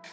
You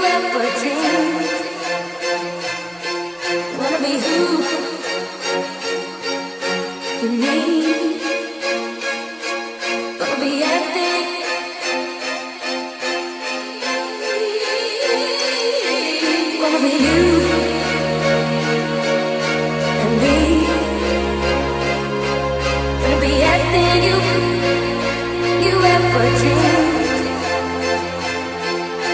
ever do?